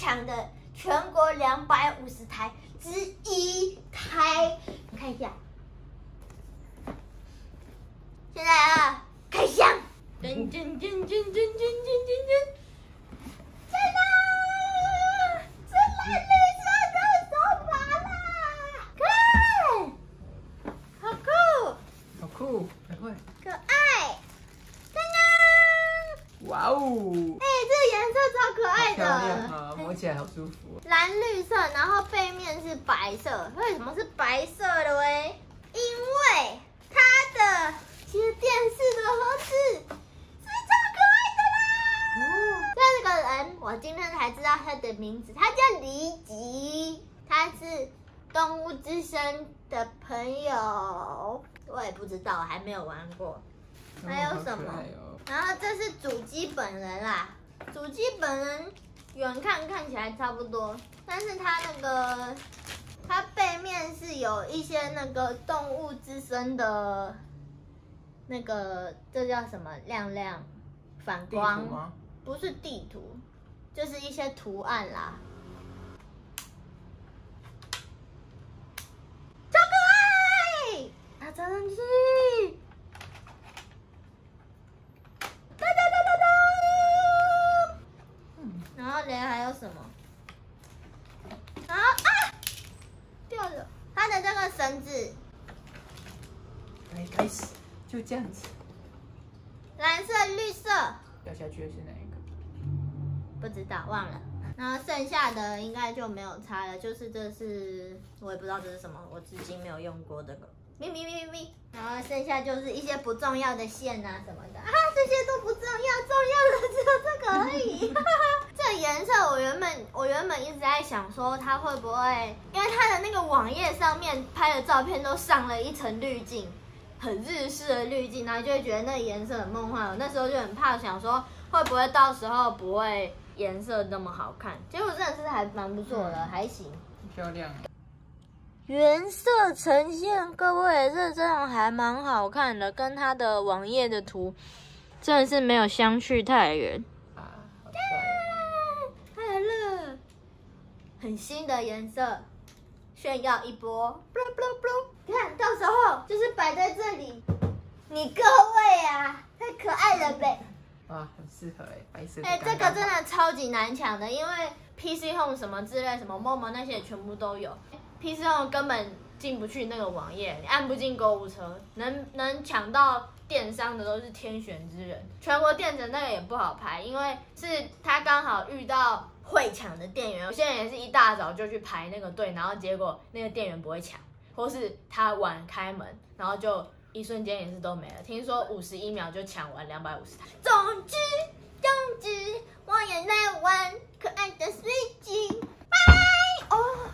强的全国250台之一台。你看一下，现在啊，开箱！真。 可爱，当当！哇哦！哎，这个颜色超可爱的，啊，摸起来好舒服。蓝绿色，然后背面是白色，为什么是白色的喂？因为它的其实电视的盒子是超可爱的啦。这个人我今天才知道他的名字，他叫黎吉，他是动物之声的朋友。 我也不知道，还没有玩过。还有什么？哦、然后这是主机本人啦，主机本人远看起来差不多，但是它那个它背面是有一些那个动物之声的，那个这叫什么亮反光？不是地图，就是一些图案啦。 打上去！哒！然后嘞还有什么？然后啊，掉了！它的这个绳子，来开始，就这样子。蓝色、绿色。掉下去的是哪一个？不知道，忘了。然后剩下的应该就没有拆了，就是这是我也不知道这是什么，我至今没有用过这个。 咪，然后剩下就是一些不重要的线啊什么的啊，这些都不重要，重要的只有这个而已。这颜色我原本一直在想说它会不会，因为它的那个网页上面拍的照片都上了一层滤镜，很日式的滤镜，然后就会觉得那个颜色很梦幻。我那时候就很怕，想说会不会到时候不会颜色那么好看，结果真的是还蛮不错的，还行，漂亮。 原色呈现，各位，这真的还蛮好看的，跟它的网页的图真的是没有相去太远。啊，它来了，很新的颜色，炫耀一波！你看到时候就是摆在这里，你各位啊，太可爱了呗！哇，很适合白色。哎，这个真的超级难抢的，因为 PC Home 什么之类，什么MOMO那些也全部都有。 PC Home 根本进不去那个网页，你按不进购物车，能抢到电商的都是天选之人。全国电子那个也不好排，因为是他刚好遇到会抢的店员，有些人也是一大早就去排那个队，然后结果那个店员不会抢，或是他晚开门，然后就一瞬间也是都没了。听说51秒就抢完250台。总之，我也在玩可爱的水晶。拜哦。